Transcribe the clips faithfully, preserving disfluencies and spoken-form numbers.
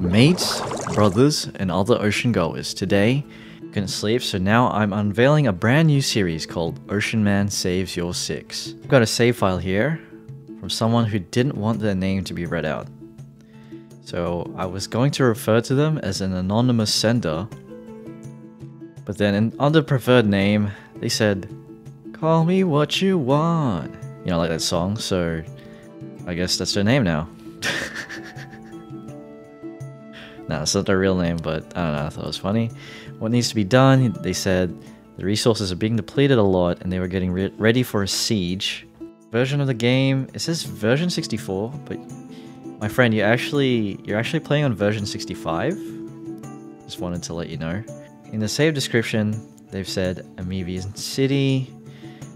mates, brothers, and other ocean goers. Today, couldn't sleep, so now I'm unveiling a brand new series called Ocean Man Saves Your Six. I've got a save file here from someone who didn't want their name to be read out. So I was going to refer to them as an anonymous sender, but then in under preferred name, they said, "Call me what you want." You know, like that song, so I guess that's their name now. Nah, it's not their real name, but I don't know, I thought it was funny. What needs to be done? They said the resources are being depleted a lot and they were getting re ready for a siege. Version of the game, it says version sixty-four, but my friend, you actually, you're actually playing on version sixty-five. Just wanted to let you know. In the save description, they've said Amevian City.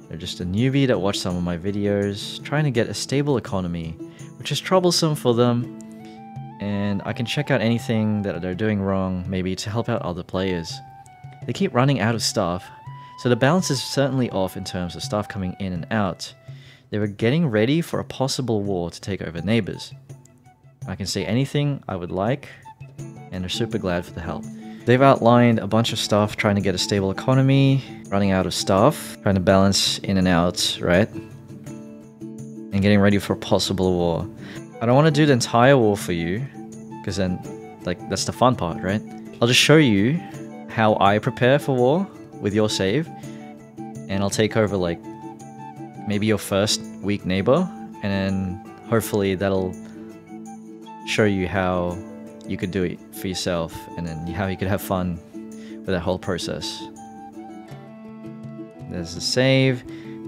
They're just a newbie that watched some of my videos, trying to get a stable economy, which is troublesome for them. And I can check out anything that they're doing wrong, maybe to help out other players. They keep running out of staff, so the balance is certainly off in terms of staff coming in and out. They were getting ready for a possible war to take over neighbors. I can say anything I would like, and they're super glad for the help. They've outlined a bunch of stuff, trying to get a stable economy, running out of staff, trying to balance in and out, right? And getting ready for a possible war. I don't want to do the entire war for you, because then, like, that's the fun part, right? I'll just show you how I prepare for war with your save, and I'll take over, like, maybe your first weak neighbor, and then hopefully that'll show you how you could do it for yourself, and then how you could have fun with that whole process. There's the save.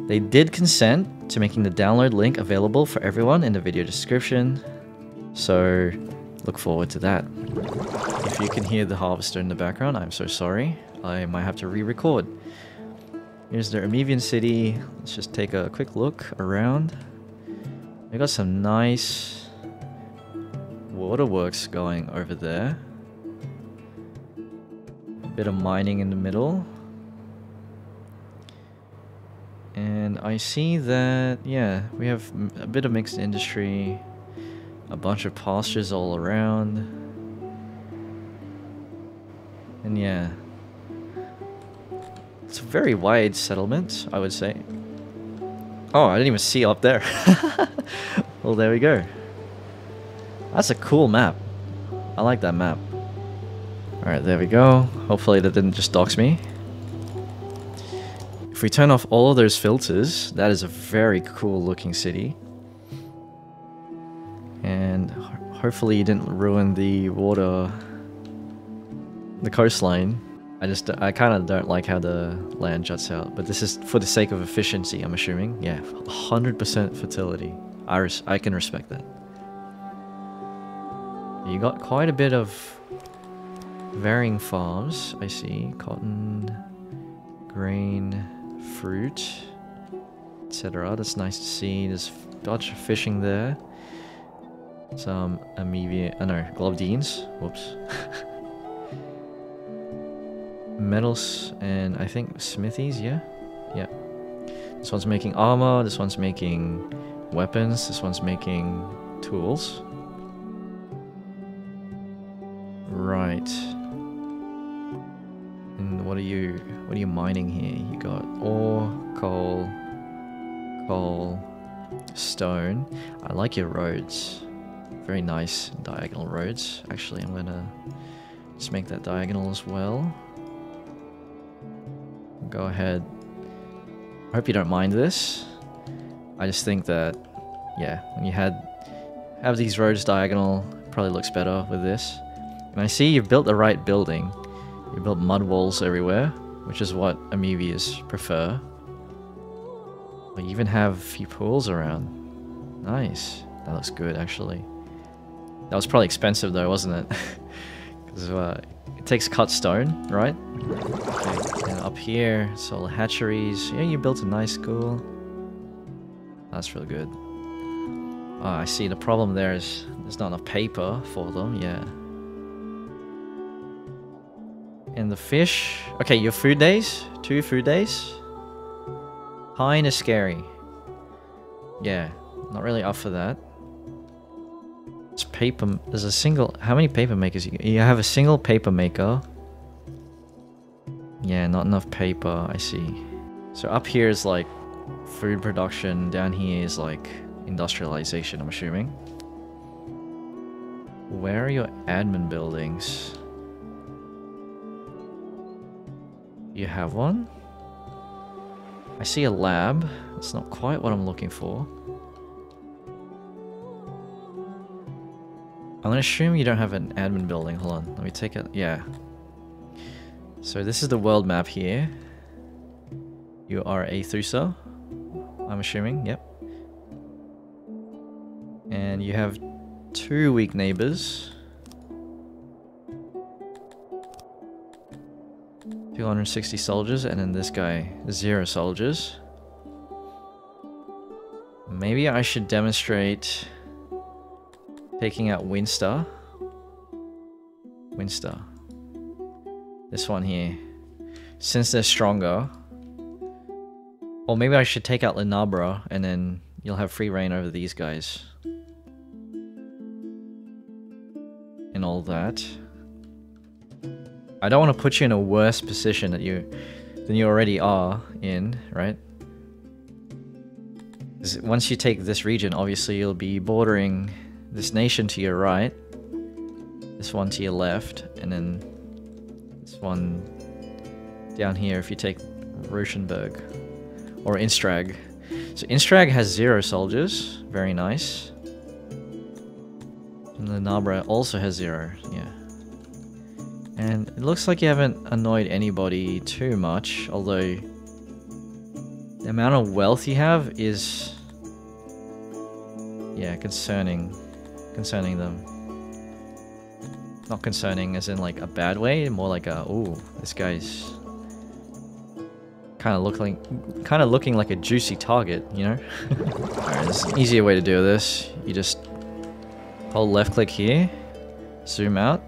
They did consent to making the download link available for everyone in the video description, so look forward to that. If you can hear the harvester in the background, I'm so sorry. I might have to re-record. Here's their Amevian City. Let's just take a quick look around. They got some nice waterworks going over there. A bit of mining in the middle. And I see that, yeah, we have a bit of mixed industry, a bunch of pastures all around. And yeah, it's a very wide settlement, I would say. Oh, I didn't even see up there. Well, there we go. That's a cool map. I like that map. Alright, there we go. Hopefully that didn't just dox me. If we turn off all of those filters, that is a very cool looking city. And ho- hopefully you didn't ruin the water, the coastline. I just, I kind of don't like how the land juts out, but this is for the sake of efficiency, I'm assuming. Yeah, one hundred percent fertility. I, res- I can respect that. You got quite a bit of varying farms, I see. Cotton, grain, fruit, et cetera. That's nice to see. There's a bunch of fishing there. Some Amevian... Oh no, Glovedians. Whoops. Metals and I think smithies, yeah? Yeah. This one's making armor, this one's making weapons, this one's making tools. Right. And what are you what are you mining here? You got ore, coal, coal, stone. I like your roads. Very nice diagonal roads. Actually, I'm gonna just make that diagonal as well. Go ahead. I hope you don't mind this. I just think that, yeah, when you had have these roads diagonal, it probably looks better with this. And I see you've built the right building. You built mud walls everywhere, which is what Amevias prefer. But you even have a few pools around. Nice. That looks good, actually. That was probably expensive, though, wasn't it? Because uh, it takes cut stone, right? Okay. And up here, solar hatcheries. Yeah, you built a nice school. That's real good. Oh, I see the problem there is there's not enough paper for them, yeah. And the fish. Okay, your food days. Two food days. Pine is scary. Yeah, not really up for that. It's paper... There's a single... How many paper makers? You, you have a single paper maker. Yeah, not enough paper, I see. So up here is like food production, down here is like industrialization, I'm assuming. Where are your admin buildings? You have one? I see a lab. That's not quite what I'm looking for. I'm gonna assume you don't have an admin building. Hold on, let me take it. Yeah. So this is the world map here. You are a Thusa, I'm assuming, yep. And you have two weak neighbors. two hundred sixty soldiers, and then this guy, zero soldiers. Maybe I should demonstrate taking out Winster. Winster. This one here. Since they're stronger. Or maybe I should take out Lenabra, and then you'll have free reign over these guys. And all that. I don't want to put you in a worse position that you, than you already are in, right? Because once you take this region, obviously you'll be bordering this nation to your right. This one to your left, and then this one down here if you take Rauschenberg. Or Instrag. So Instrag has zero soldiers. Very nice. And Lenabra also has zero. Yeah. And it looks like you haven't annoyed anybody too much. Although the amount of wealth you have is... Yeah, concerning. Concerning them. Not concerning as in like a bad way. More like a, ooh, this guy's... Kind of look like, kind of looking like a juicy target, you know. Alright, there's an easier way to do this. You just hold left click here, zoom out,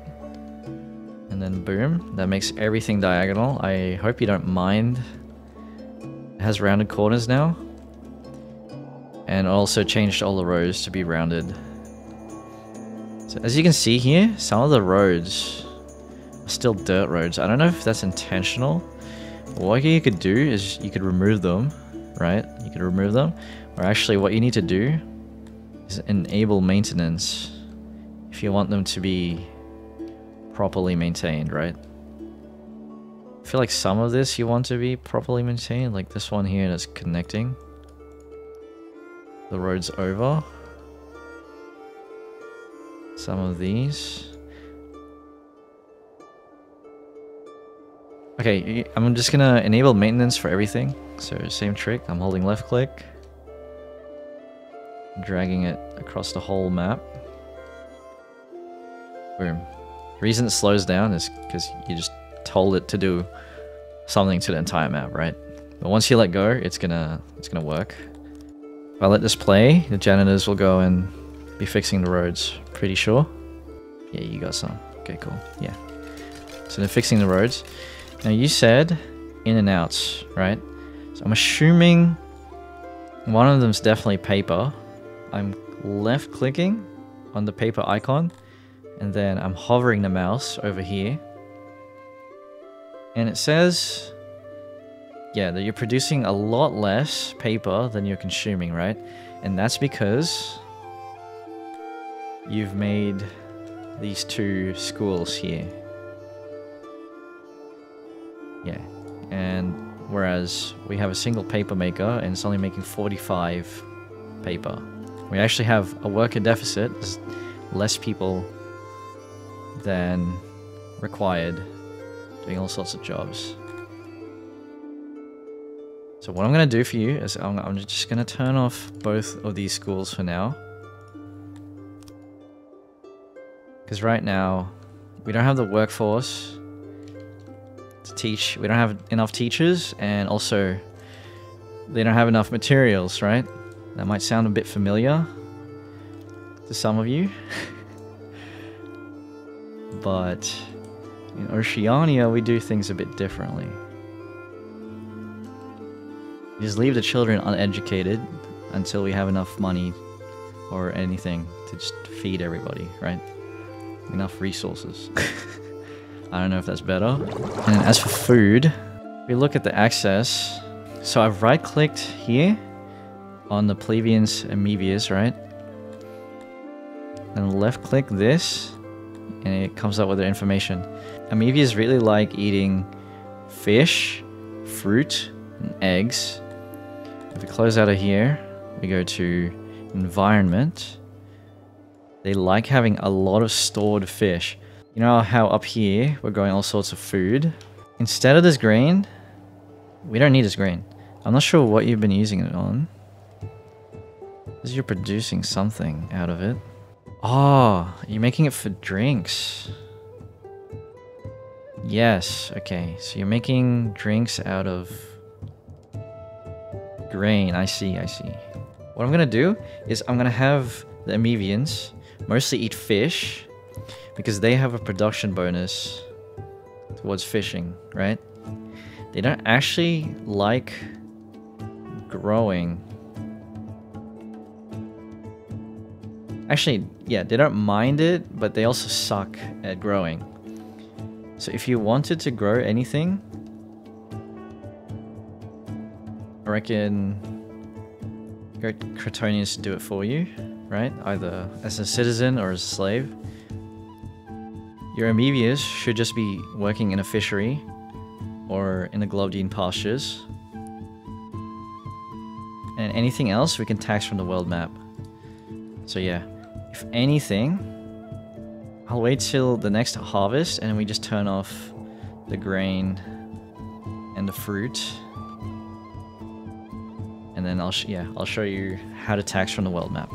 and then boom. That makes everything diagonal. I hope you don't mind. It has rounded corners now, and also changed all the rows to be rounded. So as you can see here, some of the roads are still dirt roads. I don't know if that's intentional. What you could do is you could remove them, right? You could remove them. Or actually what you need to do is enable maintenance if you want them to be properly maintained, right? I feel like some of this you want to be properly maintained, like this one here that's connecting. The road's over. Some of these... Okay, I'm just gonna enable maintenance for everything. So same trick, I'm holding left click. Dragging it across the whole map. Boom. The reason it slows down is because you just told it to do something to the entire map, right? But once you let go, it's gonna it's gonna work. If I let this play, the janitors will go and be fixing the roads, pretty sure. Yeah, you got some. Okay, cool. Yeah. So they're fixing the roads. Now you said in and outs, right? So I'm assuming one of them's definitely paper. I'm left clicking on the paper icon and then I'm hovering the mouse over here. And it says, yeah, that you're producing a lot less paper than you're consuming, right? And that's because you've made these two schools here. Yeah, and whereas we have a single paper maker and it's only making forty-five paper. We actually have a worker deficit, there's less people than required doing all sorts of jobs. So what I'm going to do for you is I'm, I'm just going to turn off both of these schools for now. Because right now we don't have the workforce to teach. We don't have enough teachers, and also they don't have enough materials, right? That might sound a bit familiar to some of you. But in Oceania we do things a bit differently. We just leave the children uneducated until we have enough money or anything to just feed everybody, right? Enough resources. I don't know if that's better. And as for food, we look at the access. So I've right-clicked here on the Plebeians Amevias, right? And left-click this, and it comes up with their information. Amevias really like eating fish, fruit, and eggs. If we close out of here, we go to environment. They like having a lot of stored fish. You know how up here we're growing all sorts of food? Instead of this grain, we don't need this grain. I'm not sure what you've been using it on. Because you're producing something out of it. Oh, you're making it for drinks. Yes, okay. So you're making drinks out of grain. I see, I see. What I'm gonna do is I'm gonna have the Amevians mostly eat fish, because they have a production bonus towards fishing, right? They don't actually like growing. Actually, yeah, they don't mind it, but they also suck at growing. So if you wanted to grow anything, I reckon Cretonians do it for you, right? Either as a citizen or as a slave. Your Amevias should just be working in a fishery or in the Glovedian pastures. And anything else we can tax from the world map. So yeah, if anything, I'll wait till the next harvest and we just turn off the grain and the fruit. And then I'll, sh yeah, I'll show you how to tax from the world map.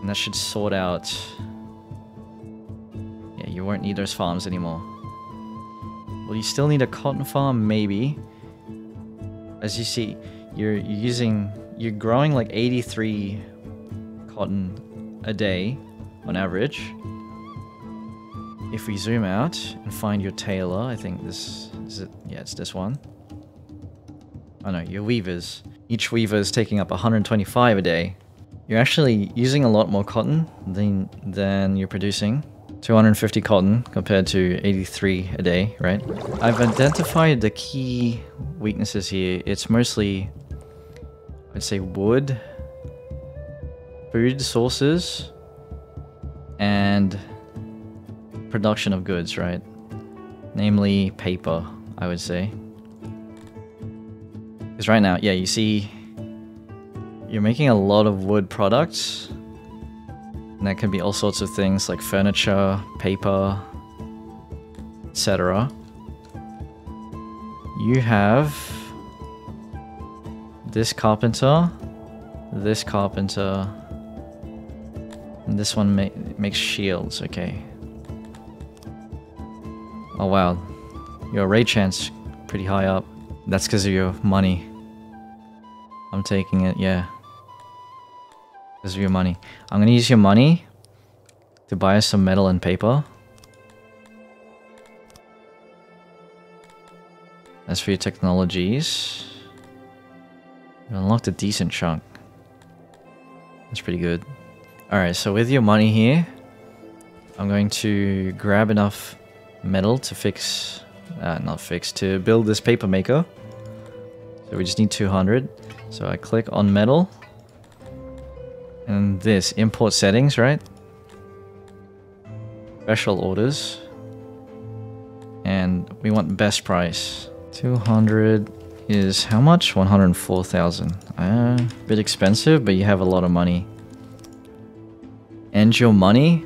And that should sort out... You won't need those farms anymore. Well, you still need a cotton farm, maybe. As you see, you're using... You're growing like eighty-three cotton a day, on average. If we zoom out and find your tailor, I think this... Is it? Yeah, it's this one. Oh no, your weavers. Each weaver is taking up one hundred twenty-five a day. You're actually using a lot more cotton than, than you're producing. two hundred fifty cotton compared to eighty-three a day, right? I've identified the key weaknesses here. It's mostly, I'd say, wood, food sources, and production of goods, right? Namely, paper, I would say. Because right now, yeah, you see, you're making a lot of wood products. And that can be all sorts of things like furniture, paper, et cetera. You have this carpenter, this carpenter, and this one ma makes shields, okay. Oh wow, your raid chance pretty high up. That's because of your money. I'm taking it, yeah. This is your money. I'm gonna use your money to buy us some metal and paper. As for your technologies, you unlocked a decent chunk. That's pretty good. Alright, so with your money here, I'm going to grab enough metal to fix... Uh, not fix, to build this paper maker. So we just need two hundred. So I click on metal. And this, import settings, right? Special orders. And we want best price. two hundred is how much? one hundred four thousand. Uh, a bit expensive, but you have a lot of money. And your money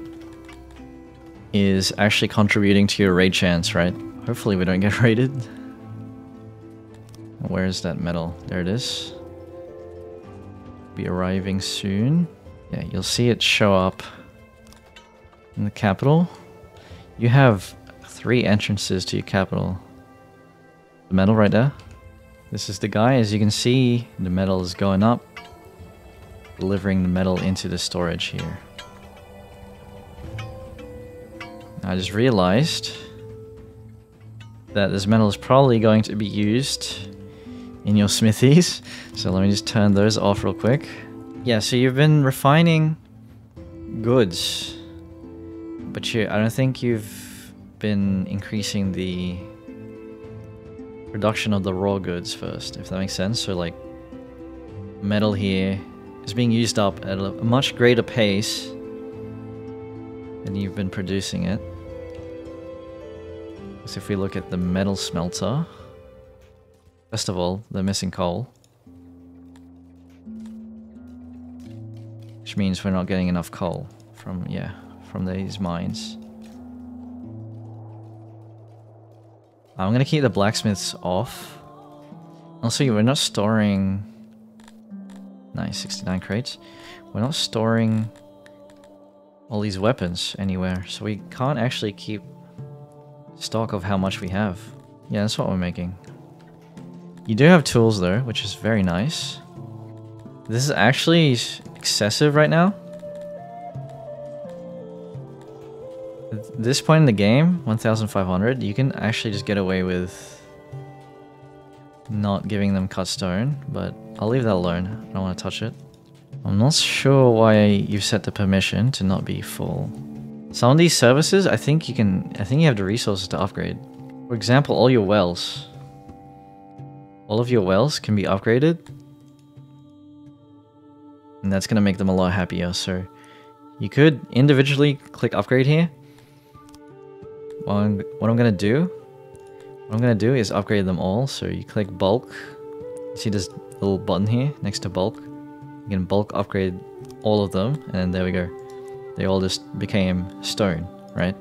is actually contributing to your raid chance, right? Hopefully we don't get raided. Where is that metal? There it is. Be arriving soon. Yeah, you'll see it show up in the capital. You have three entrances to your capital. The metal right there. This is the guy. As you can see, the metal is going up, delivering the metal into the storage here. I just realized that this metal is probably going to be used in your smithies. So let me just turn those off real quick. Yeah, so you've been refining goods. But you, I don't think you've been increasing the production of the raw goods first, if that makes sense. So like, metal here is being used up at a much greater pace than you've been producing it. So if we look at the metal smelter, first of all, they're missing coal. Which means we're not getting enough coal from, yeah, from these mines. I'm gonna keep the blacksmiths off. Also, we're not storing... Nice, sixty-nine crates. We're not storing all these weapons anywhere, so we can't actually keep stock of how much we have. Yeah, that's what we're making. You do have tools though, which is very nice. This is actually excessive right now. At this point in the game, one thousand five hundred, you can actually just get away with not giving them cut stone, but I'll leave that alone. I don't want to touch it. I'm not sure why you've set the permission to not be full. Some of these services, I think you can, I think you have the resources to upgrade. For example, all your wells. All of your wells can be upgraded. And that's going to make them a lot happier. So you could individually click upgrade here. What I'm, what I'm going to do, what I'm going to do is upgrade them all. So you click bulk. See this little button here next to bulk. You can bulk upgrade all of them. And there we go. They all just became stone, right?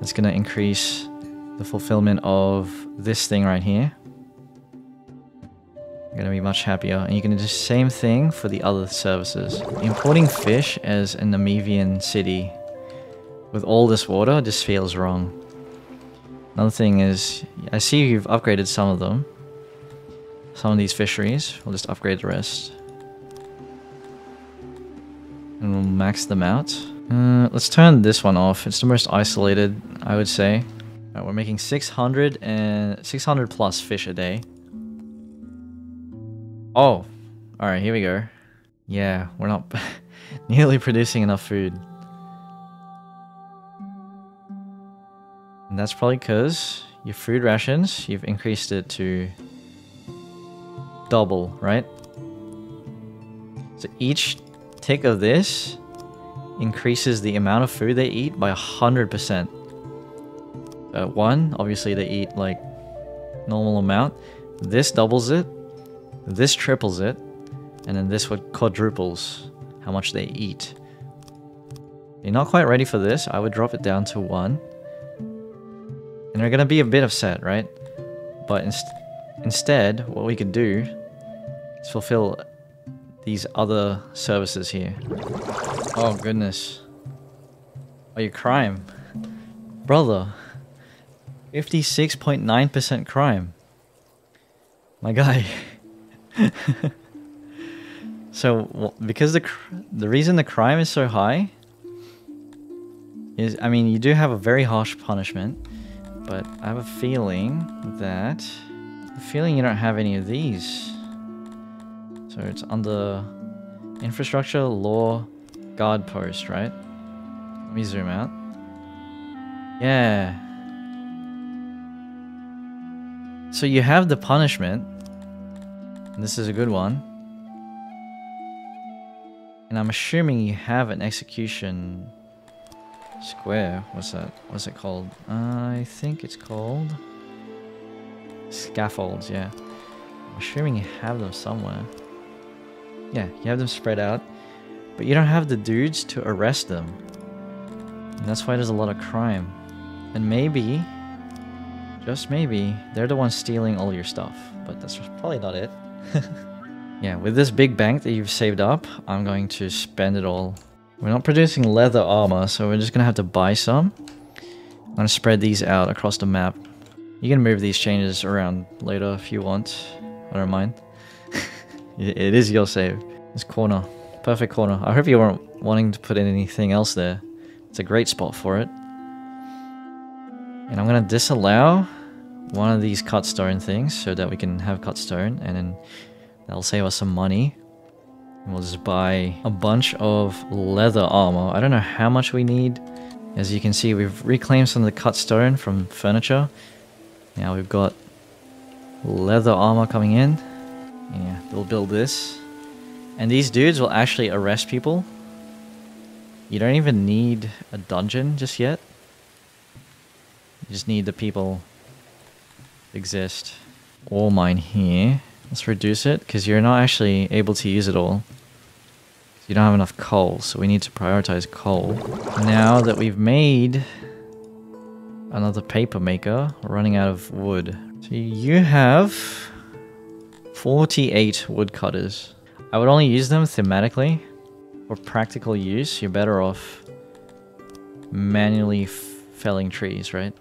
That's going to increase the fulfillment of this thing right here. You're going to be much happier. And you can do the same thing for the other services. Importing fish as an Amevian city with all this water just feels wrong. Another thing is, I see you've upgraded some of them. Some of these fisheries. We'll just upgrade the rest. And we'll max them out. Uh, let's turn this one off. It's the most isolated, I would say. Right, we're making six hundred and six hundred plus fish a day. Oh, alright, here we go. Yeah, we're not nearly producing enough food. And that's probably because your food rations, you've increased it to double, right? So each tick of this increases the amount of food they eat by one hundred percent. Uh, one, obviously they eat like normal amount. This doubles it, this triples it, and then this would quadruples how much they eat. You're not quite ready for this. I would drop it down to one. And they're gonna be a bit upset, right? But inst instead, what we could do is fulfill these other services here. Oh goodness. Oh, your crime. Brother. fifty-six point nine percent crime. My guy. So, well, because the cr the reason the crime is so high is, I mean, you do have a very harsh punishment, but I have a feeling that, the feeling you don't have any of these. So it's under infrastructure, law, guard post, right? Let me zoom out. Yeah. So you have the punishment. And this is a good one. And I'm assuming you have an execution square. What's that? What's it called? Uh, I think it's called scaffolds, yeah. I'm assuming you have them somewhere. Yeah, you have them spread out. But you don't have the dudes to arrest them. And that's why there's a lot of crime. And maybe, just maybe, they're the ones stealing all your stuff. But that's probably not it. Yeah, with this big bank that you've saved up, I'm going to spend it all. We're not producing leather armor, so we're just going to have to buy some. I'm going to spread these out across the map. You can move these changes around later if you want. I don't mind. It is your save. This corner. Perfect corner. I hope you weren't wanting to put in anything else there. It's a great spot for it. And I'm going to disallow one of these cut stone things so that we can have cut stone, and then that'll save us some money. We'll just buy a bunch of leather armor. I don't know how much we need. As you can see, we've reclaimed some of the cut stone from furniture. Now we've got leather armor coming in. Yeah, we'll build this. And these dudes will actually arrest people. You don't even need a dungeon just yet. You just need the people to exist. Ore mine here. Let's reduce it, because you're not actually able to use it all. You don't have enough coal, so we need to prioritize coal. Now that we've made another paper maker, we're running out of wood. So you have forty-eight woodcutters. I would only use them thematically. For practical use, you're better off manually felling trees, right?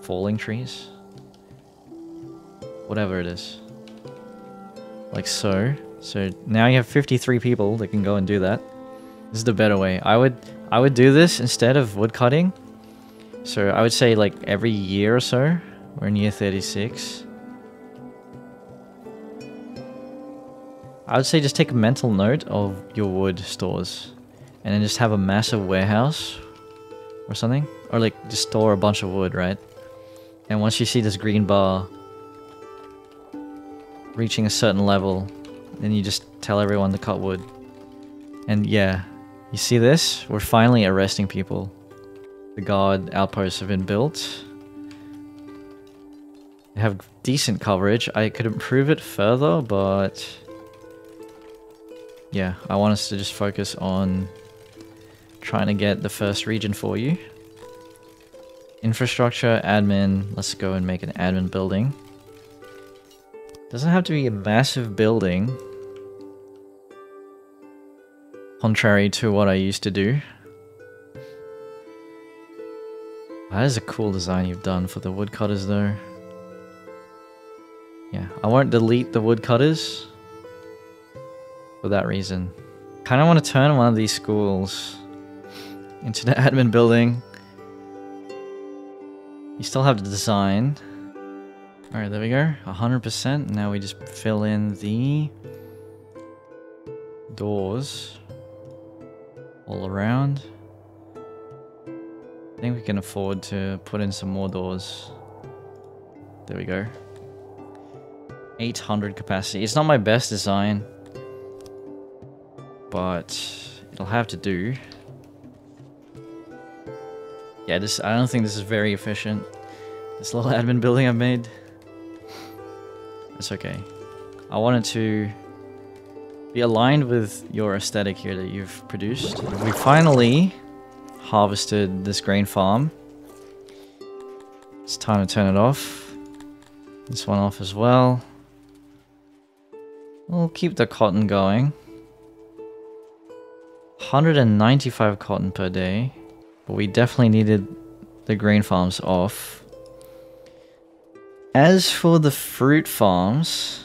Falling trees? Whatever it is. Like so. So now you have fifty-three people that can go and do that. This is the better way. I would I would do this instead of woodcutting. So I would say like every year or so. We're in year thirty-six. I would say just take a mental note of your wood stores. And then just have a massive warehouse or something. Or like just store a bunch of wood, right? And once you see this green bar reaching a certain level, then you just tell everyone to cut wood. And yeah, you see this? We're finally arresting people. The guard outposts have been built. They have decent coverage. I could improve it further, but yeah, I want us to just focus on trying to get the first region for you. Infrastructure, admin. Let's go and make an admin building. Doesn't have to be a massive building. Contrary to what I used to do. That is a cool design you've done for the woodcutters though. Yeah, I won't delete the woodcutters. For that reason. Kinda wanna turn one of these schools into the admin building. You still have the design. Alright, there we go. one hundred percent. Now we just fill in the doors all around. I think we can afford to put in some more doors. There we go. eight hundred capacity. It's not my best design, but it'll have to do. Yeah, this, I don't think this is very efficient. This little admin building I've made. It's okay. I wanted to be aligned with your aesthetic here that you've produced. We finally harvested this grain farm. It's time to turn it off. This one off as well. We'll keep the cotton going. one hundred ninety-five cotton per day. But we definitely needed the grain farms off. As for the fruit farms,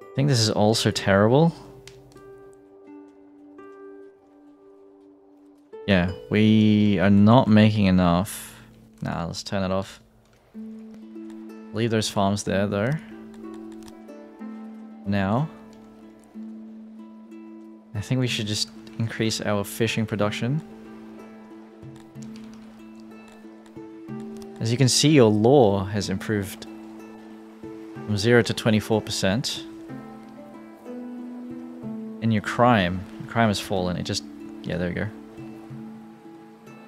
I think this is also terrible. Yeah, we are not making enough. Nah, let's turn it off. Leave those farms there though. Now, I think we should just increase our fishing production. As you can see, your lore has improved from zero to twenty-four percent. And your crime, your crime has fallen. It just, yeah, there we go.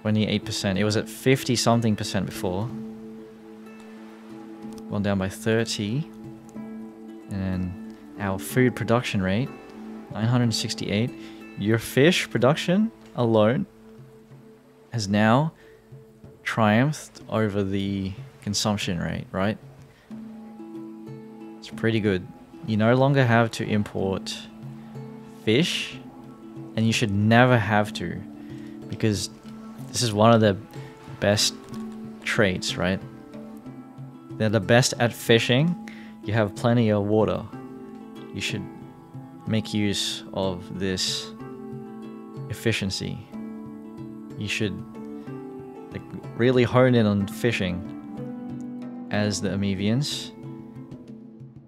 twenty-eight percent. It was at fifty something percent before. Gone down by thirty. And our food production rate, nine hundred sixty-eight. Your fish production alone has now triumphed over the consumption rate, right? It's pretty good. You no longer have to import fish, and you should never have to, because this is one of the best traits, right? They're the best at fishing. You have plenty of water. You should make use of this efficiency. You should like really hone in on fishing as the Amevians.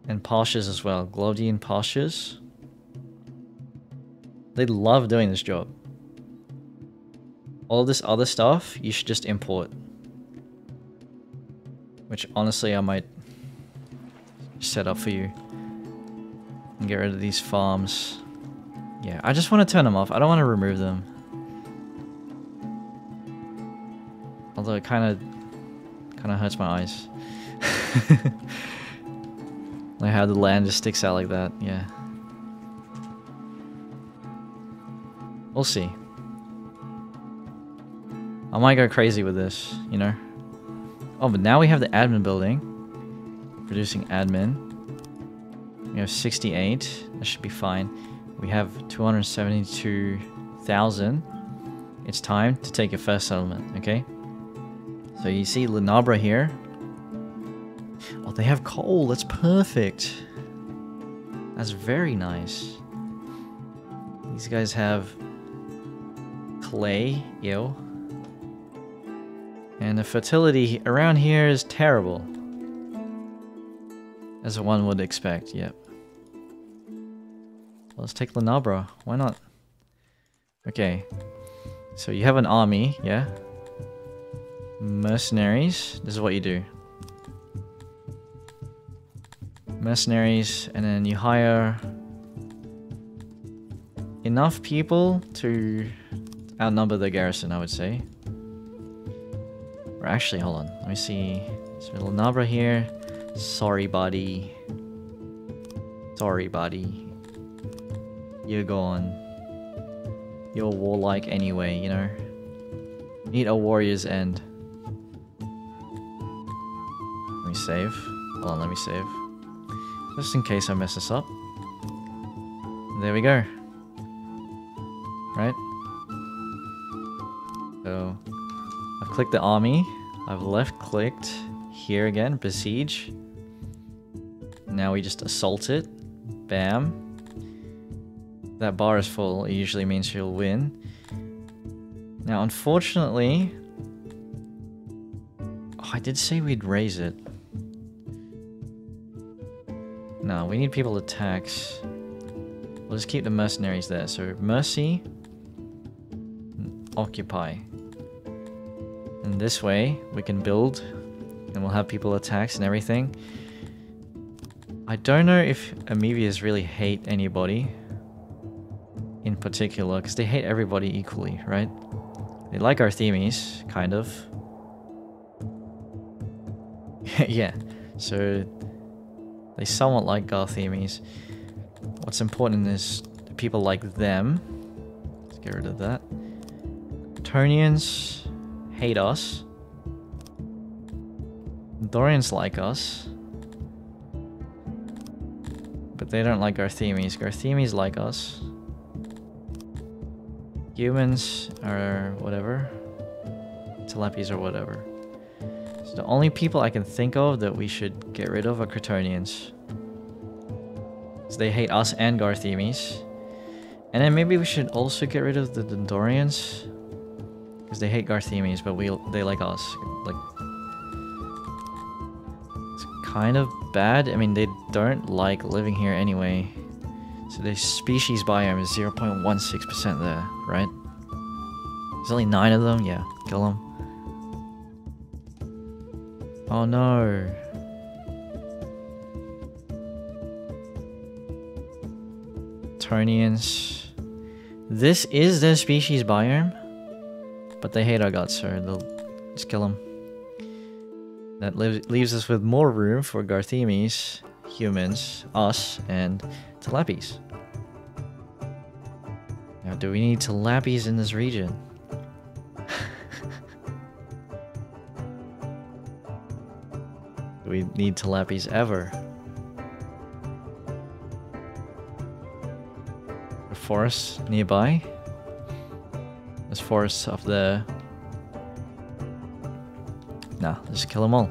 And pastures as well. Glovedian pastures. They love doing this job. All this other stuff, you should just import. Which, honestly, I might set up for you. And get rid of these farms. Yeah, I just want to turn them off. I don't want to remove them. Although it kind of... kind of hurts my eyes. Like how the land just sticks out like that, yeah. We'll see. I might go crazy with this, you know? Oh, but now we have the admin building. Producing admin. We have sixty-eight. That should be fine. We have two hundred seventy-two thousand. It's time to take your first settlement, okay? So you see Lenabra here. Oh, they have coal. That's perfect. That's very nice. These guys have clay. Ew. And the fertility around here is terrible. As one would expect, yep. Let's take Lenabra. Why not? Okay. So you have an army, yeah? Mercenaries. This is what you do. Mercenaries, and then you hire enough people to outnumber the garrison, I would say. Or actually, hold on. Let me see. So Lenabra here. Sorry, buddy. Sorry, buddy. You're gone. You're warlike anyway, you know? You need a warrior's end. Let me save. Hold on, let me save. Just in case I mess this up. There we go. Right? So, I've clicked the army. I've left clicked here again, besiege. Now we just assault it. Bam. That bar is full, it usually means you'll win. Now, unfortunately... Oh, I did say we'd raise it. No, we need people to tax. We'll just keep the mercenaries there. So, mercy... occupy. And this way, we can build. And we'll have people to tax and everything. I don't know if Amevias really hate anybody. In particular, because they hate everybody equally, right? They like Garthemis, kind of. Yeah, so they somewhat like Garthemis. What's important is people like them. Let's get rid of that. Tonians hate us. Dorians like us. But they don't like Garthemis. Garthemis like us. Humans or whatever. Teleppies or whatever. So the only people I can think of that we should get rid of are Cretonians. So they hate us and Garthemis. And then maybe we should also get rid of the Dendorians. Because they hate Garthemis, but we they like us. Like, it's kind of bad. I mean, they don't like living here anyway. So the species biome is zero point one six percent there, right? There's only nine of them? Yeah, kill them. Oh no. Tonians. This is their species biome. But they hate our guts, so they'll just kill them. That leaves us with more room for Garthemis, humans, us, and Teleppies. Now, do we need Teleppies in this region? Do we need Teleppies ever? The forests nearby? There's forests up there. Nah, just kill them all.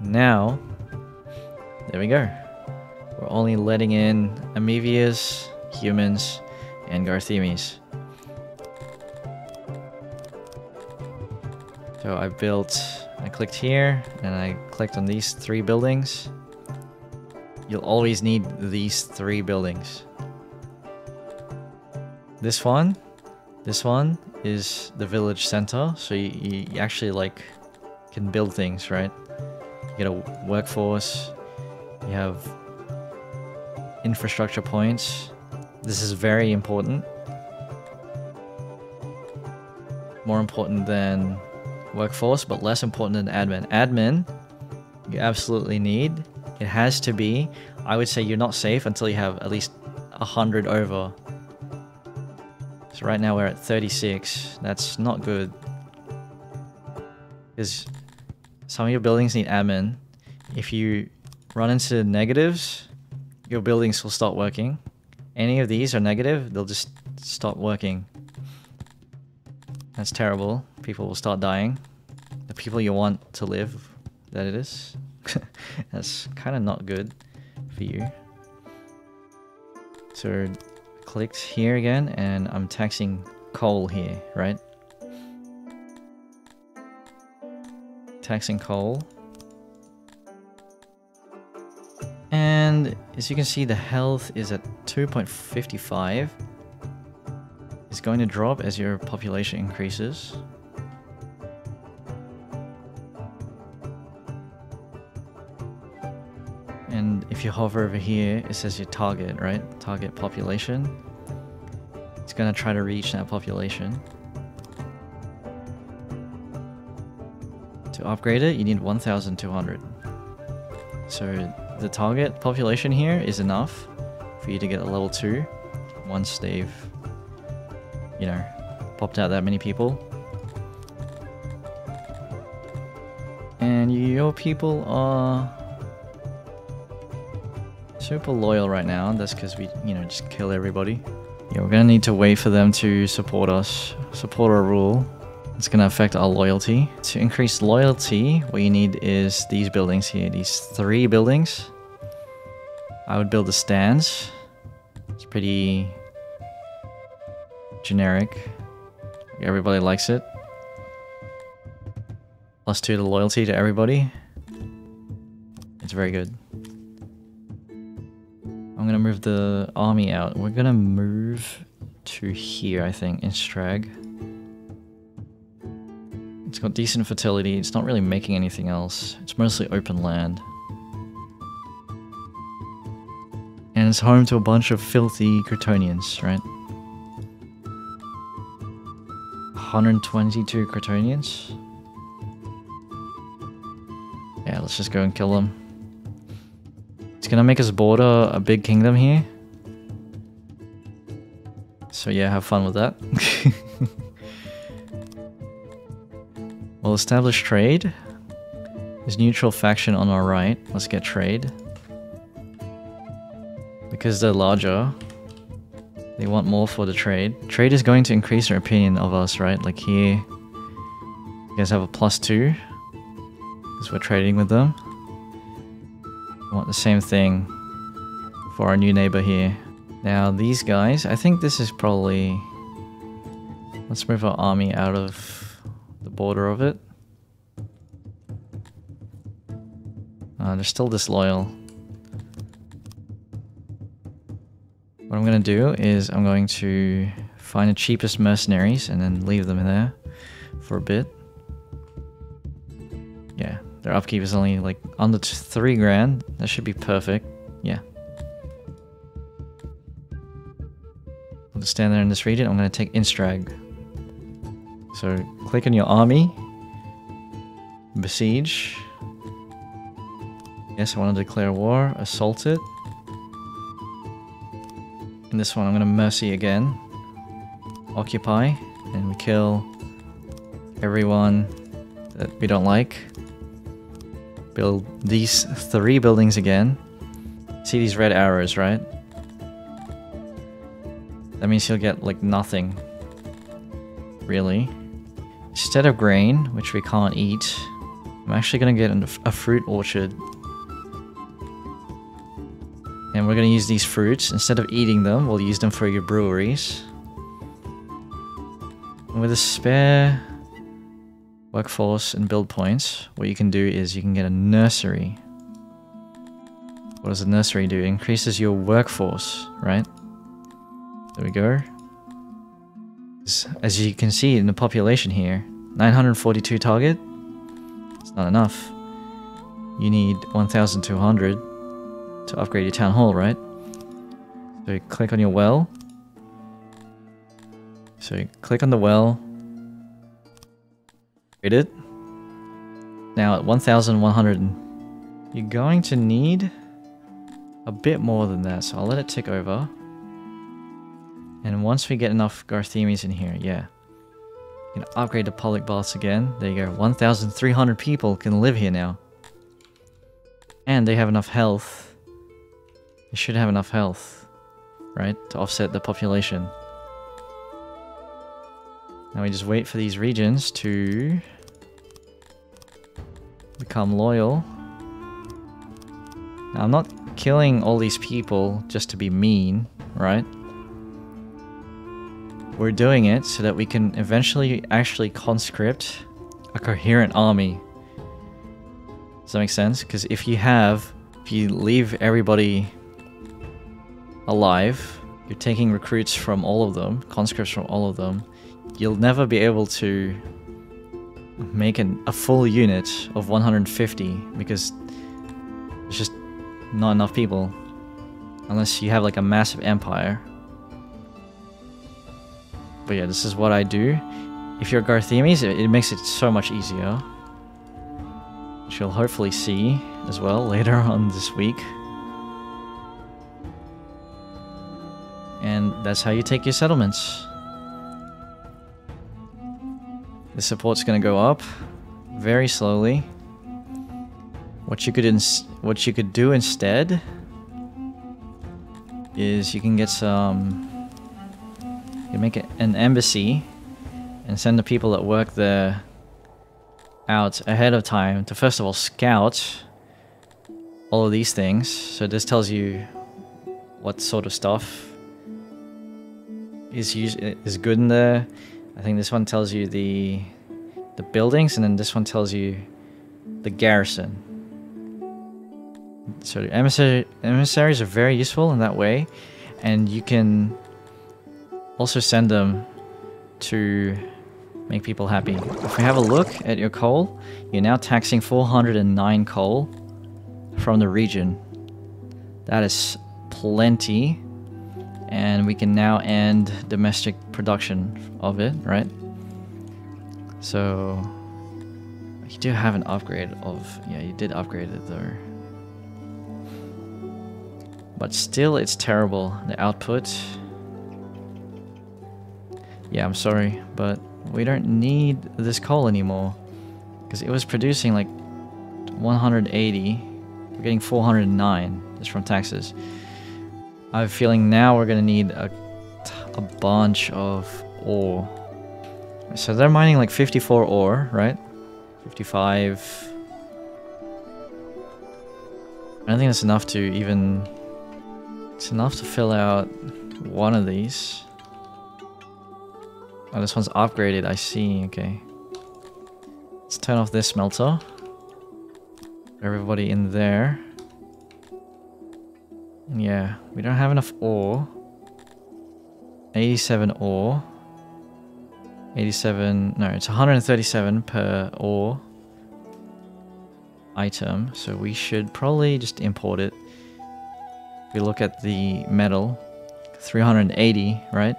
Now, there we go. We're only letting in Amevias, humans, and Garthemis. So I built, I clicked here, and I clicked on these three buildings. You'll always need these three buildings. This one, this one is the village center, so you, you actually like can build things, right? You get a workforce, you have infrastructure points. This is very important. More important than workforce, but less important than admin. Admin, you absolutely need. It has to be. I would say you're not safe until you have at least a hundred over. So right now we're at thirty-six. That's not good. Because some of your buildings need admin. If you run into negatives, your buildings will stop working. Any of these are negative, they'll just stop working. That's terrible. People will start dying. The people you want to live, that it is. That's kind of not good for you. So clicked here again, and I'm taxing coal here, right? Taxing coal. And as you can see, the health is at two point five five. It's going to drop as your population increases. And if you hover over here, it says your target, right? Target population. It's going to try to reach that population. To upgrade it, you need one thousand two hundred. So the target population here is enough for you to get a level two once they've, you know, popped out that many people. And your people are super loyal right now. That's because we, you know, just kill everybody. Yeah, we're gonna need to wait for them to support us, support our rule. It's gonna affect our loyalty. To increase loyalty, what you need is these buildings here, these three buildings. I would build the stands. It's pretty generic. Everybody likes it. Plus two to loyalty to everybody. It's very good. I'm gonna move the army out. We're gonna move to here, I think, Instrag. It's got decent fertility. It's not really making anything else. It's mostly open land. And it's home to a bunch of filthy Cretonians, right? one hundred twenty-two Cretonians. Yeah, let's just go and kill them. It's gonna make us border a big kingdom here. So yeah, have fun with that. We'll establish trade. There's neutral faction on our right. Let's get trade. Because they're larger, they want more for the trade. Trade is going to increase their opinion of us, right? Like here, you guys have a plus two. Because we're trading with them. We want the same thing for our new neighbor here. Now these guys, I think this is probably... Let's move our army out of... border of it. Uh, they're still disloyal. What I'm gonna do is I'm going to find the cheapest mercenaries and then leave them in there for a bit. Yeah, their upkeep is only like under three grand. That should be perfect. Yeah. I'll just stand there in this region. I'm gonna take Instrag. So click on your army, besiege. Yes, I want to declare war, assault it. And this one I'm going to mercy again. Occupy, and we kill everyone that we don't like. Build these three buildings again. See these red arrows, right? That means you'll get like nothing, really. Instead of grain, which we can't eat, I'm actually going to get a fruit orchard. And we're going to use these fruits. Instead of eating them, we'll use them for your breweries. And with a spare workforce and build points, what you can do is you can get a nursery. What does the nursery do? Increases your workforce, right? There we go. As you can see in the population here, nine hundred forty-two target. It's not enough. You need one thousand two hundred to upgrade your town hall, right? So you click on your well. So you click on the well. Upgrade it. Now at one thousand one hundred. You're going to need a bit more than that, so I'll let it tick over. And once we get enough Garthemis in here, yeah. You can upgrade the public baths again. There you go. one thousand three hundred people can live here now. And they have enough health. They should have enough health, right? To offset the population. Now we just wait for these regions to become loyal. Now I'm not killing all these people just to be mean, right? We're doing it so that we can eventually actually conscript a coherent army. Does that make sense? Because if you have, if you leave everybody alive, you're taking recruits from all of them, conscripts from all of them, you'll never be able to make an, a full unit of one hundred fifty because there's just not enough people. Unless you have like a massive empire. But yeah, this is what I do. If you're Garthemis, it, it makes it so much easier. Which you'll hopefully see as well later on this week. And that's how you take your settlements. The support's gonna go up very slowly. What you could ins what you could do instead is you can get some. You can make an embassy and send the people that work there out ahead of time to first of all scout all of these things. So this tells you what sort of stuff is use is good in there. I think this one tells you the the buildings, and then this one tells you the garrison. So the emissary, emissaries are very useful in that way, and you can also send them to make people happy. If we have a look at your coal, you're now taxing four hundred nine coal from the region. That is plenty, and we can now end domestic production of it, right? So you do have an upgrade of, yeah, you did upgrade it though. But still it's terrible, the output. Yeah, I'm sorry, but we don't need this coal anymore. Because it was producing like one hundred eighty. We're getting four hundred nine just from taxes. I have a feeling now we're going to need a, a bunch of ore. So they're mining like fifty-four ore, right? fifty-five. I don't think that's enough to even... It's enough to fill out one of these. Oh, this one's upgraded, I see, okay. Let's turn off this smelter. Everybody in there. Yeah, we don't have enough ore. eighty-seven ore. eighty-seven, no, it's one hundred thirty-seven per ore item, so we should probably just import it. If we look at the metal, three hundred eighty, right?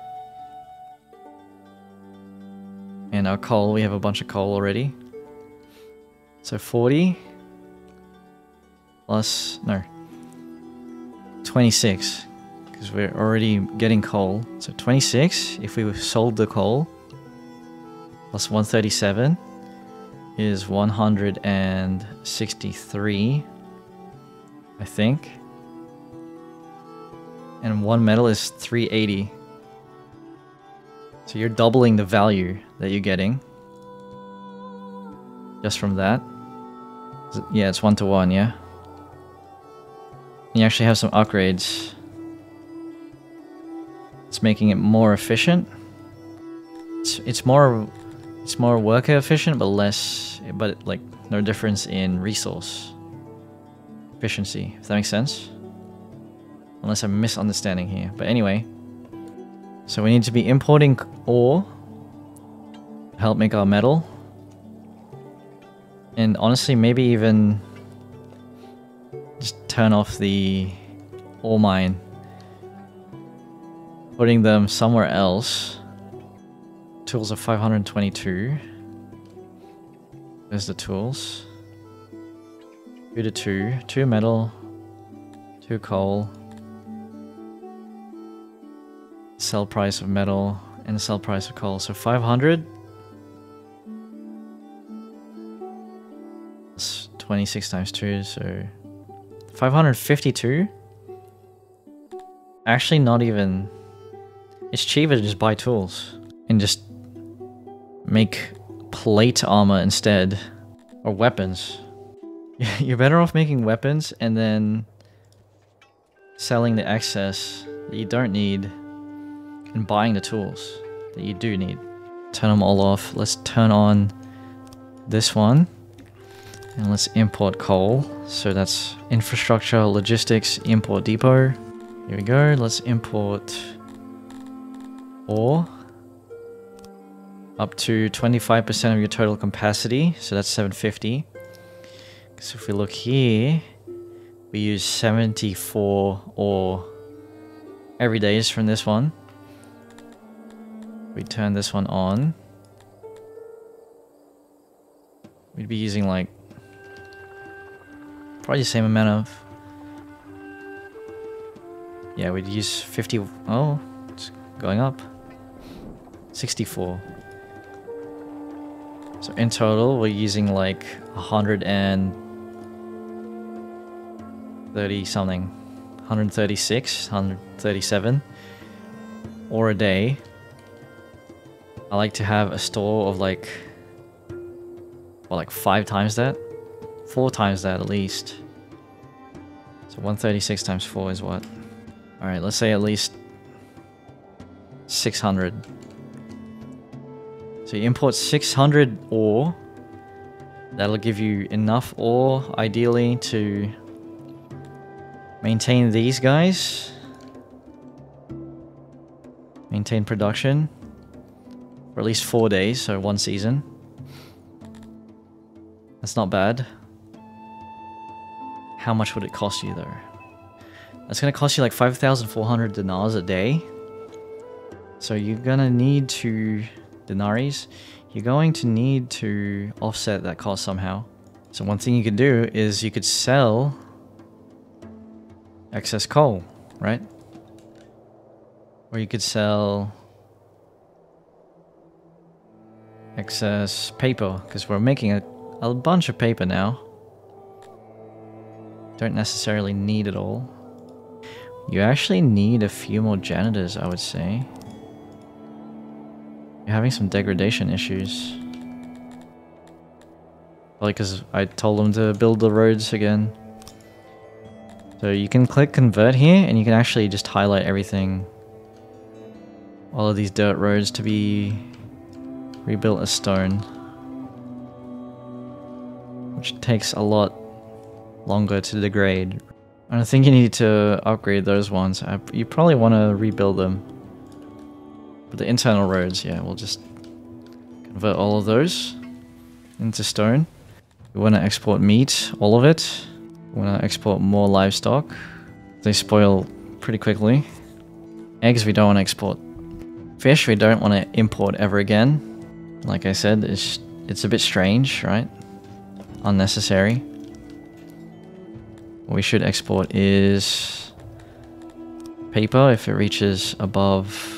And our coal, we have a bunch of coal already. So forty plus, no, twenty-six, because we're already getting coal. So twenty-six, if we sold the coal, plus one hundred thirty-seven is one hundred sixty-three, I think. And one metal is three eighty. So you're doubling the value that you're getting just from that. Yeah, it's one to one, yeah? You actually have some upgrades. It's making it more efficient. It's, it's more it's more worker efficient, but less, but like no difference in resource efficiency, if that makes sense. Unless I'm misunderstanding here. But anyway. So we need to be importing ore. Help make our metal. And honestly, maybe even just turn off the ore mine. Putting them somewhere else. Tools are five hundred twenty-two. There's the tools. Two to two. Two metal. Two coal. Sell price of metal and sell price of coal. So five hundred. It's twenty-six times two, so five hundred fifty-two? Actually not even... It's cheaper to just buy tools. And just make plate armor instead. Or weapons. You're better off making weapons and then selling the excess that you don't need and buying the tools that you do need. Turn them all off. Let's turn on this one. And let's import coal. So that's infrastructure, logistics, import depot. Here we go. Let's import ore. Up to twenty-five percent of your total capacity. So that's seven fifty. So if we look here, we use seventy-four ore every day is from this one. We turn this one on. We'd be using like probably the same amount of... Yeah, we'd use fifty... Oh, it's going up. sixty-four. So in total, we're using like one hundred thirty something. one hundred thirty-six, one hundred thirty-seven. Or a day. I like to have a store of like... Well, like five times that. Four times that at least. So one hundred thirty-six times four is what? Alright, let's say at least six hundred. So you import six hundred ore. That'll give you enough ore, ideally, to maintain these guys. Maintain production. For at least four days, so one season. That's not bad. How much would it cost you though? That's gonna cost you like five thousand four hundred dinars a day. So you're gonna need to... Denaries. You're going to need to offset that cost somehow. So one thing you could do is you could sell... excess coal, right? Or you could sell... excess paper, because we're making a, a bunch of paper now. Don't necessarily need it all. You actually need a few more janitors, I would say. You're having some degradation issues. Probably because I told them to build the roads again. So you can click convert here, and you can actually just highlight everything. All of these dirt roads to be rebuilt as stone. Which takes a lot longer to degrade. I don't think you need to upgrade those ones. I, you probably want to rebuild them. But the internal roads, yeah, we'll just convert all of those into stone. We want to export meat, all of it. We want to export more livestock. They spoil pretty quickly. Eggs we don't want to export. Fish we don't want to import ever again. Like I said, it's, it's a bit strange, right? Unnecessary. What we should export is paper if it reaches above,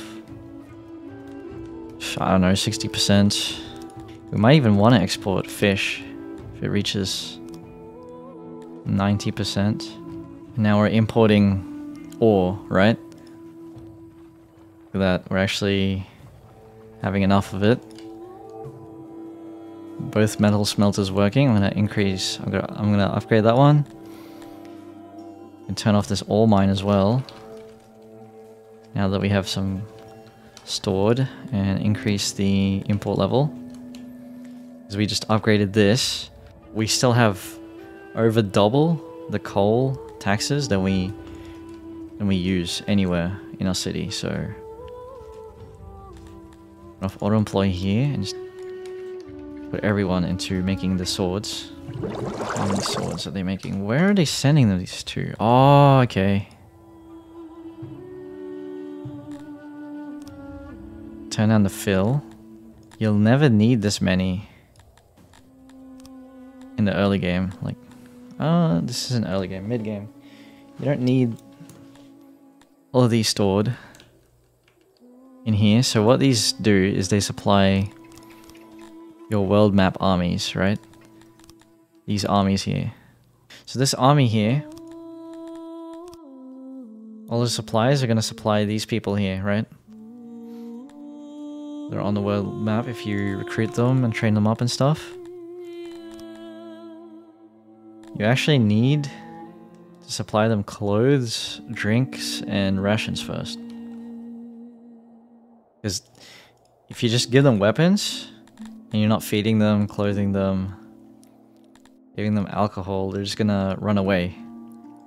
I don't know, sixty percent. We might even want to export fish if it reaches ninety percent. Now we're importing ore, right? Look at that, we're actually having enough of it. Both metal smelters working. I'm going to increase, I'm going to, I'm going to upgrade that one. And turn off this ore mine as well. Now that we have some stored, and increase the import level. Because we just upgraded this. We still have over double the coal taxes that we than we use anywhere in our city, so off auto employ here and just put everyone into making the swords. How many swords are they making? Where are they sending them, these two? Oh, okay. Turn down the fill. You'll never need this many in the early game. Like, oh, this is an early game, mid game. You don't need all of these stored in here. So what these do is they supply your world map armies, right? These armies here. So this army here, all the supplies are going to supply these people here, right? They're on the world map if you recruit them and train them up and stuff. You actually need to supply them clothes, drinks, and rations first. Because if you just give them weapons, and you're not feeding them, clothing them, giving them alcohol, they're just gonna run away.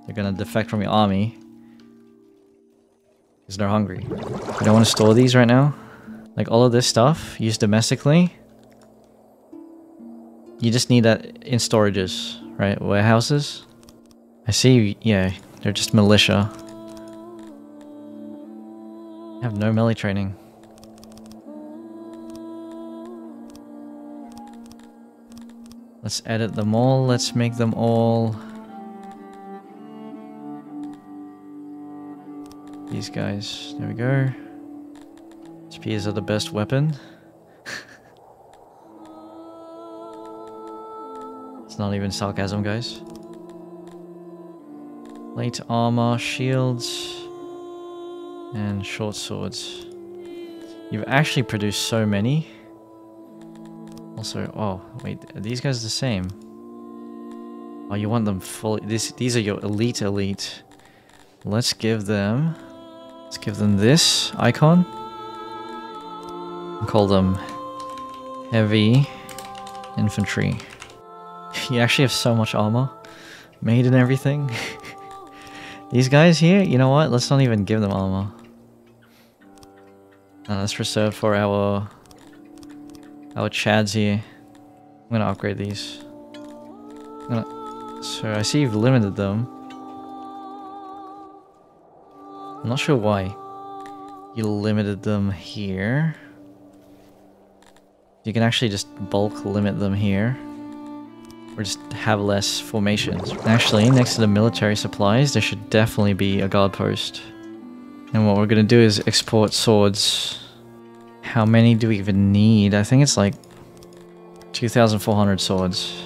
They're gonna defect from your army, because they're hungry. I don't want to store these right now. Like, all of this stuff, used domestically, you just need that in storages, right? Warehouses. I see, yeah, they're just militia. I have no melee training. Let's edit them all, let's make them all... These guys, there we go. Spears are the best weapon. It's not even sarcasm, guys. Light armor, shields, and short swords. You've actually produced so many. Also, oh, wait, are these guys the same? Oh, you want them fully. This, these are your elite elite. Let's give them... Let's give them this icon. Call them heavy infantry. You actually have so much armor made and everything. These guys here, you know what? Let's not even give them armor. No, that's reserved for our our chads here. I'm gonna upgrade these. I'm gonna, so I see you've limited them. I'm not sure why you limited them here. You can actually just bulk limit them here. Or just have less formations. Actually, next to the military supplies, there should definitely be a guard post. And what we're gonna do is export swords. How many do we even need? I think it's like two thousand four hundred swords.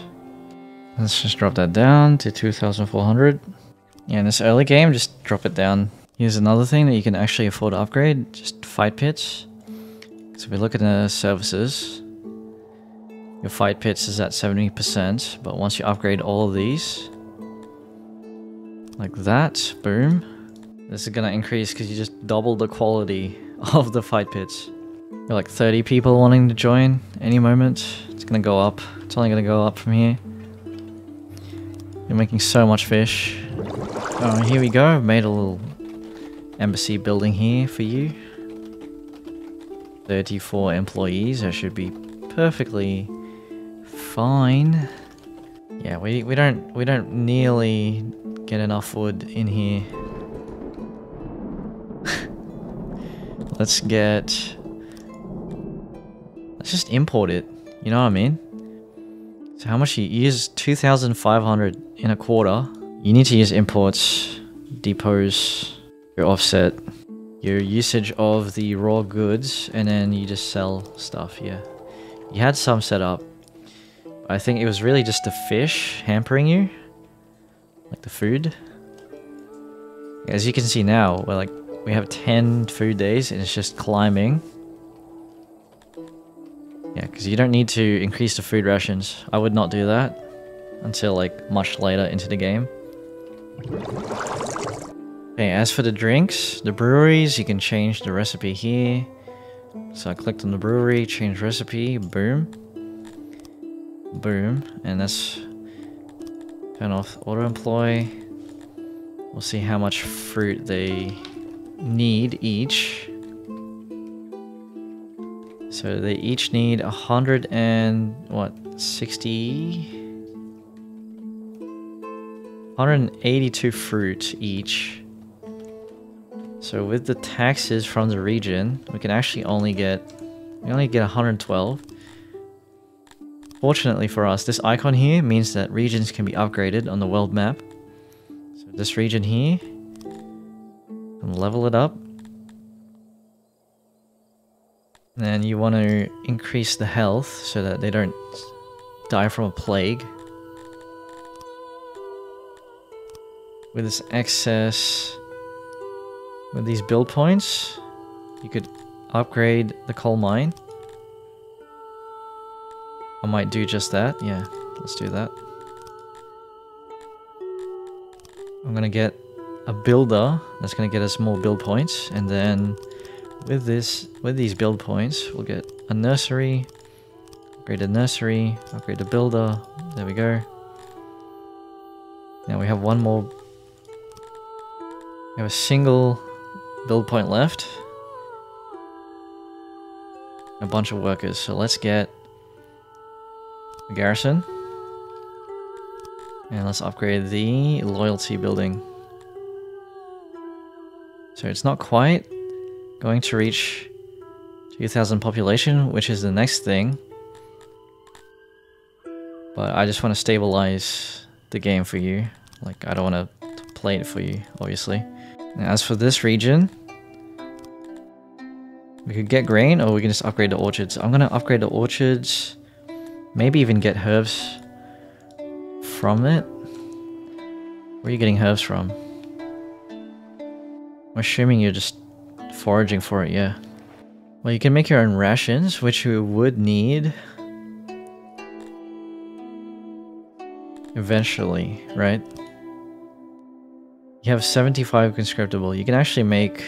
Let's just drop that down to two thousand four hundred. Yeah, in this early game, just drop it down. Here's another thing that you can actually afford to upgrade. Just fight pits. So if we look at the services, your fight pits is at seventy percent, but once you upgrade all of these, like that, boom, this is gonna increase because you just double the quality of the fight pits. You're like thirty people wanting to join any moment. It's gonna go up. It's only gonna go up from here. You're making so much fish. Oh, here we go. I've made a little embassy building here for you. thirty-four employees. I should be perfectly fine. Yeah, we we don't we don't nearly get enough wood in here. Let's get let's just import it. You know what I mean? So how much you use? two thousand five hundred in a quarter. You need to use imports, depots, your offset, your usage of the raw goods, and then you just sell stuff, yeah. You had some set up. I think it was really just the fish hampering you. Like the food. As you can see now, we're like, we have ten food days and it's just climbing. Yeah, because you don't need to increase the food rations. I would not do that until like much later into the game. Okay, as for the drinks, the breweries, you can change the recipe here. So I clicked on the brewery, change recipe, boom. Boom, and that's... Turn off auto-employ. We'll see how much fruit they need each. So they each need a hundred and what, sixty? one hundred eighty-two fruit each. So with the taxes from the region, we can actually only get we only get one hundred twelve. Fortunately for us, this icon here means that regions can be upgraded on the world map. So this region here, and level it up. And you want to increase the health so that they don't die from a plague. With this excess, with these build points, you could upgrade the coal mine. I might do just that. Yeah, let's do that. I'm gonna get a builder that's gonna get us more build points, and then with this, with these build points, we'll get a nursery, upgrade a nursery, upgrade a builder. There we go. Now we have one more. We have a single build point left. A bunch of workers, so let's get a garrison. And let's upgrade the loyalty building. So it's not quite going to reach two thousand population, which is the next thing. But I just want to stabilize the game for you. Like, I don't want to play it for you, obviously. Now, as for this region, we could get grain, or we can just upgrade the orchards. I'm going to upgrade the orchards, maybe even get herbs from it. Where are you getting herbs from? I'm assuming you're just foraging for it, yeah. Well, you can make your own rations, which you would need eventually, right? You have seventy-five conscriptable. You can actually make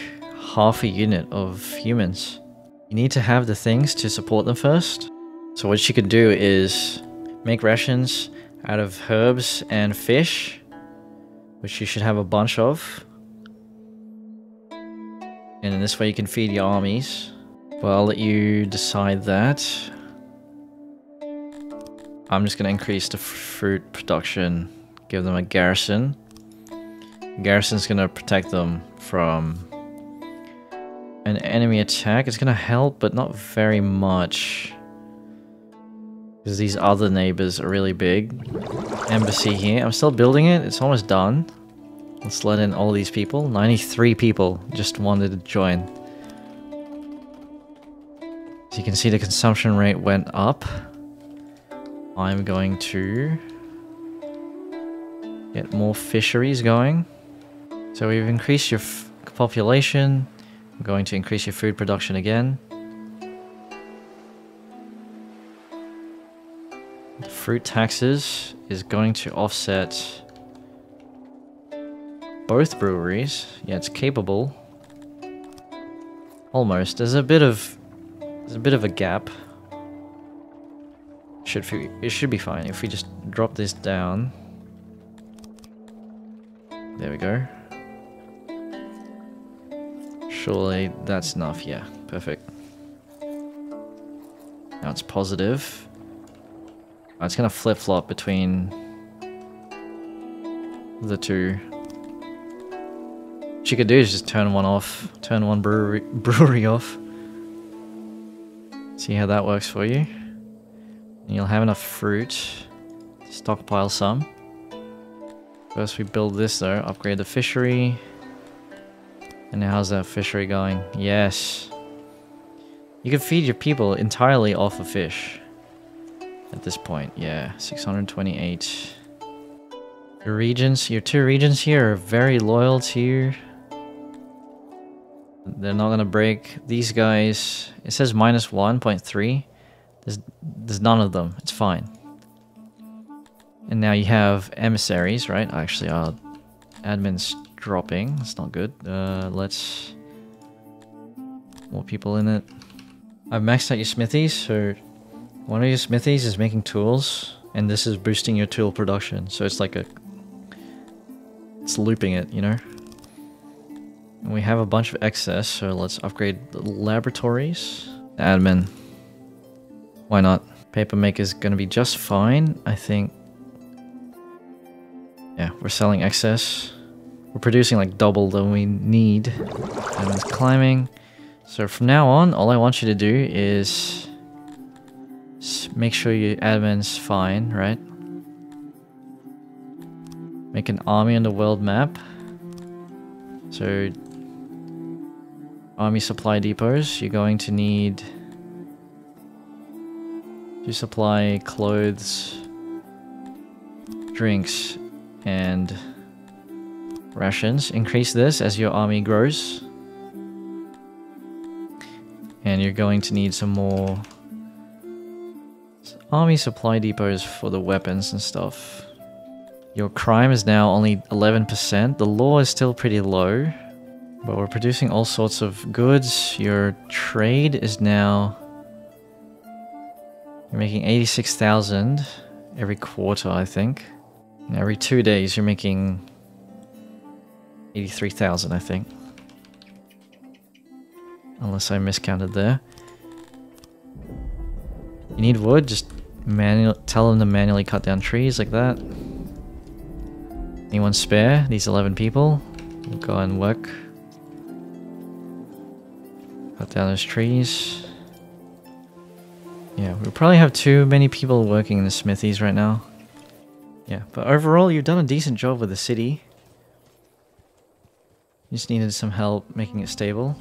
half a unit of humans. You need to have the things to support them first. So what you could do is make rations out of herbs and fish, which you should have a bunch of. And in this way you can feed your armies. Well, I'll let you decide that. I'm just gonna increase the fruit production, give them a garrison. Garrison's gonna protect them from an enemy attack. It's gonna help, but not very much. Because these other neighbors are really big. Embassy here. I'm still building it. It's almost done. Let's let in all these people. ninety-three people just wanted to join. As you can see, the consumption rate went up. I'm going to get more fisheries going. So we've increased your f population. I'm going to increase your food production again. The fruit taxes is going to offset both breweries. Yeah, it's capable. Almost. There's a bit of there's a bit of a gap. Should it should be fine if we just drop this down. There we go. Surely that's enough. Yeah, perfect. Now it's positive. Oh, it's gonna flip-flop between the two. What you could do is just turn one off, turn one brewery, brewery off. See how that works for you. And you'll have enough fruit to stockpile some. First we build this though, upgrade the fishery. And now how's that fishery going? Yes. You can feed your people entirely off of fish. At this point, yeah, six hundred twenty-eight. Your regions, your two regions here are very loyal to you. They're not gonna break. These guys, it says minus one point three. There's, there's none of them, it's fine. And now you have emissaries, right? Actually, our admin's dropping, that's not good. Uh, let's... More people in it. I've maxed out your smithies, so... One of your smithies is making tools, and this is boosting your tool production. So it's like a It's looping it, you know? And we have a bunch of excess, so let's upgrade the laboratories. Admin. Why not? Papermaker's gonna be just fine, I think. Yeah, we're selling excess. We're producing like double than we need. And it's climbing. So from now on, all I want you to do is make sure your admin's fine, right? Make an army on the world map. So, army supply depots, you're going to need to supply clothes, drinks, and rations. Increase this as your army grows. And you're going to need some more army supply depots for the weapons and stuff. Your crime is now only eleven percent. The law is still pretty low, but we're producing all sorts of goods. Your trade is now... You're making eighty-six thousand every quarter, I think. And every two days, you're making eighty-three thousand, I think. Unless I miscounted there. You need wood, just manual tell them to manually cut down trees like that. Anyone spare? These eleven people. We'll go and work. Cut down those trees. Yeah, we'll probably have too many people working in the smithies right now. Yeah, but overall you've done a decent job with the city. You just needed some help making it stable.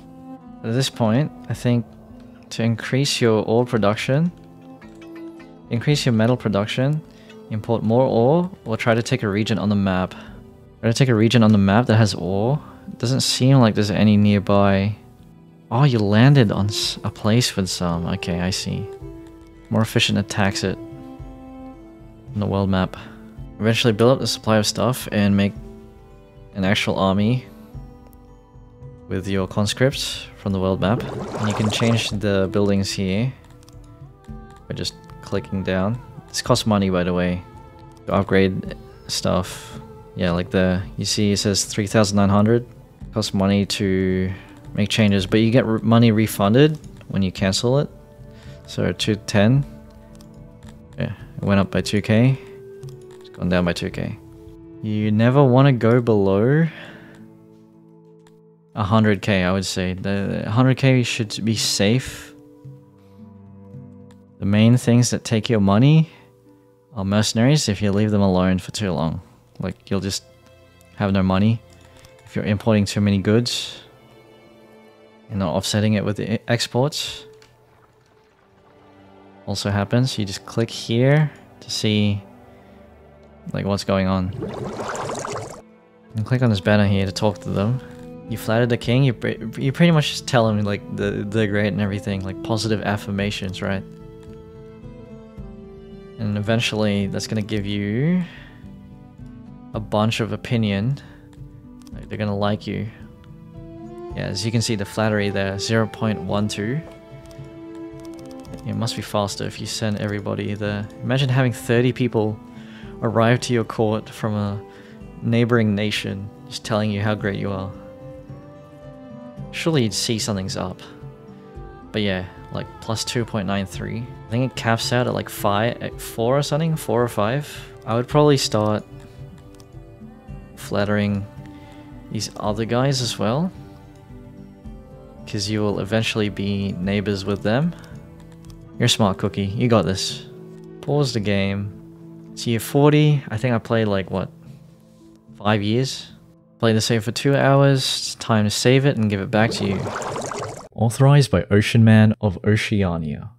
At this point, I think to increase your ore production, increase your metal production, import more ore, or try to take a region on the map. Try to take a region on the map that has ore. It doesn't seem like there's any nearby. Oh, you landed on a place with some. Okay, I see. More efficient attacks it on the world map. Eventually build up the supply of stuff and make an actual army with your conscripts from the world map. And you can change the buildings here by just clicking down. This costs money, by the way, to upgrade stuff. Yeah, like the, you see it says three thousand nine hundred. Costs money to make changes, but you get re money refunded when you cancel it. So two ten. Yeah, it went up by two K. It's gone down by two K. You never want to go below one hundred K, I would say. The one hundred K should be safe. The main things that take your money are mercenaries if you leave them alone for too long. Like, you'll just have no money if you're importing too many goods and not offsetting it with the exports. Also happens, you just click here to see like what's going on. And click on this banner here to talk to them. You flatter the king, you, you pretty much just tell him like the, they're great and everything, like positive affirmations, right? And eventually that's gonna give you a bunch of opinion, like they're gonna like you. Yeah, as you can see the flattery there, zero point one two. It must be faster if you send everybody there. Imagine having thirty people arrive to your court from a neighboring nation just telling you how great you are. Surely you'd see something's up. But yeah, like plus two point nine three. I think it caps out at like five, at four or something, four or five. I would probably start flattering these other guys as well, because you will eventually be neighbors with them. You're a smart cookie, you got this. Pause the game. It's year forty, I think I played like what, five years? Play the save for two hours, it's time to save it and give it back to you. Authorized by Ocean Man of Oceania.